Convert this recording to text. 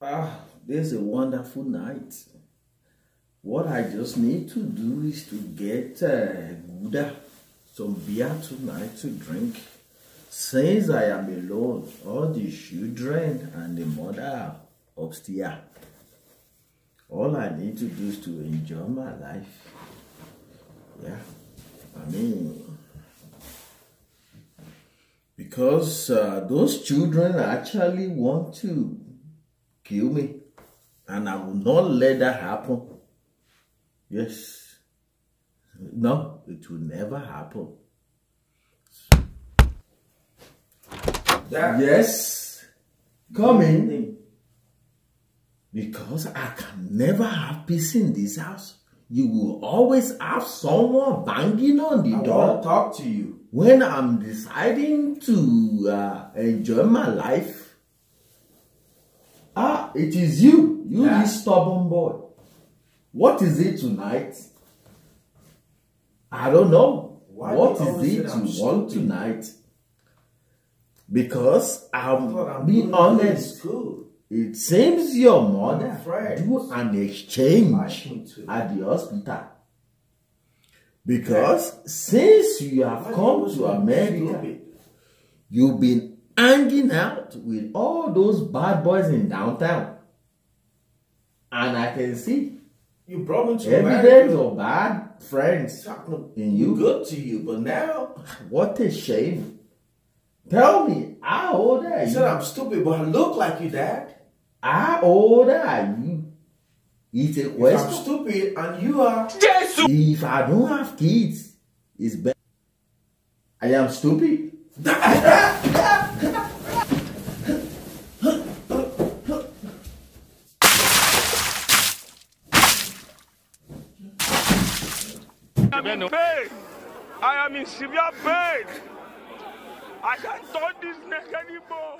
This is a wonderful night. What I just need to do is to get some beer tonight to drink. Since I am alone, all the children and the mother are upstairs. All I need to do is to enjoy my life. Yeah, I mean, because those children actually want to kill me, and I will not let that happen. Yes, no, it will never happen. That yes, come in, because I can never have peace in this house. You will always have someone banging on the door. I want to talk to you. When I'm deciding to enjoy my life, it is you. You this stubborn boy. What is it tonight? I don't know. What is it you want tonight? Because I'll be honest. It seems your mother do an exchange at the hospital. Because since you have come to America, you've been hanging out with all those bad boys in downtown. And I can see you brought me to evidence of bad friends in you. Good to you, but now what a shame. Tell me, how old are you? You said I'm stupid, but I look like you, Dad. How old are you? It's a question. I'm stupid and you are. If I don't have kids, it's better. I am stupid. I'm in pain. I am in severe pain. I can't touch this neck anymore.